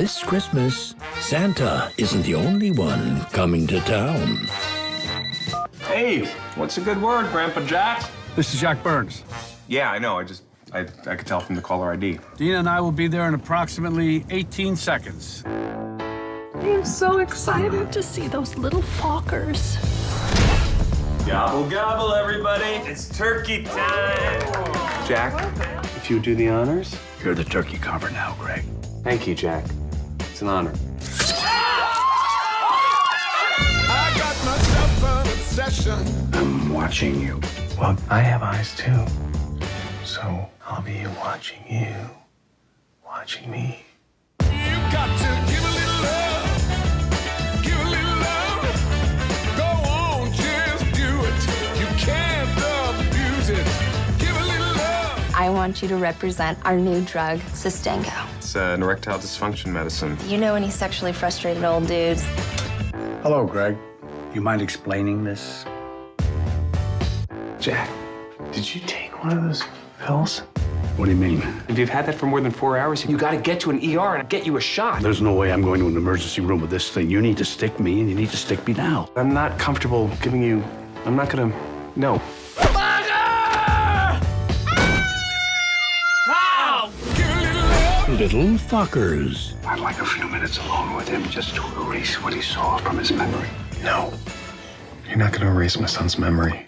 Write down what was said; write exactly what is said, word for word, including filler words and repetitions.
this Christmas, Santa isn't the only one coming to town. Hey, what's a good word, Grandpa Jack? This is Jack Burns. Yeah, I know. I just, I, I could tell from the caller I D. Dina and I will be there in approximately eighteen seconds. I'm so excited to see those little Fockers. Gobble, gobble, everybody. It's turkey time. Oh, Jack, if you would do the honors. You're the turkey carver now, Greg. Thank you, Jack. It's an honor. I got myself an obsession. I'm watching you. Well, I have eyes too. So I'll be watching you, watching me. You've got to give a little love, give a little love. Go on, just do it. You can't abuse it. Give a little love. I want you to represent our new drug, Sustengo. It's uh, an erectile dysfunction medicine. You know any sexually frustrated old dudes? Hello, Greg. You mind explaining this? Jack, did you take one of those pills? What do you mean? If you've had that for more than four hours, you gotta get to an E R and get you a shot. There's no way I'm going to an emergency room with this thing. You need to stick me, and you need to stick me now. I'm not comfortable giving you... I'm not gonna... No. Fucker! Ah! Ah! Little Fockers. I'd like a few minutes alone with him just to erase what he saw from his memory. No. You're not gonna erase my son's memory.